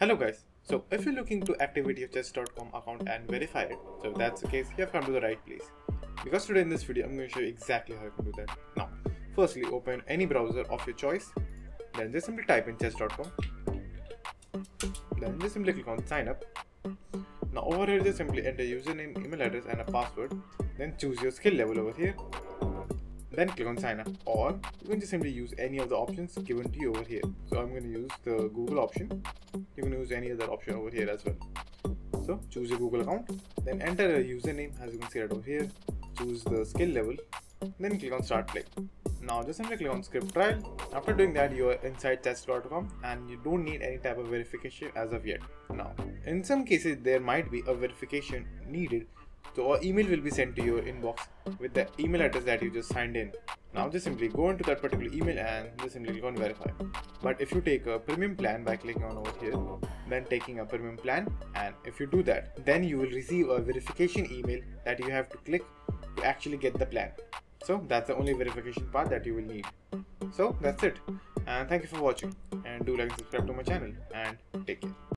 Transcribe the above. Hello guys, so if you're looking to activate your chess.com account and verify it, so if that's the case, you have come to the right place. Because today in this video, I'm going to show you exactly how you can do that. Now, firstly, open any browser of your choice, then just simply type in chess.com, then just simply click on sign up. Now over here, just simply enter username, email address and a password, then choose your skill level over here, then click on sign up, or you can just simply use any of the options given to you over here. So I'm going to use the Google option. You can use any other option over here as well. So choose your Google account, then enter a username as you can see right over here, choose the skill level, then click on start play. Now just simply click on script trial. After doing that, you are inside chess.com and you don't need any type of verification as of yet. Now in some cases there might be a verification needed, so an email will be sent to your inbox with the email address that you just signed in. Now just simply go into that particular email and just simply click on verify. But if you take a premium plan by clicking on over here, then taking a premium plan, and if you do that, then you will receive a verification email that you have to click to actually get the plan. So that's the only verification part that you will need. So that's it, and thank you for watching, and do like and subscribe to my channel, and take care.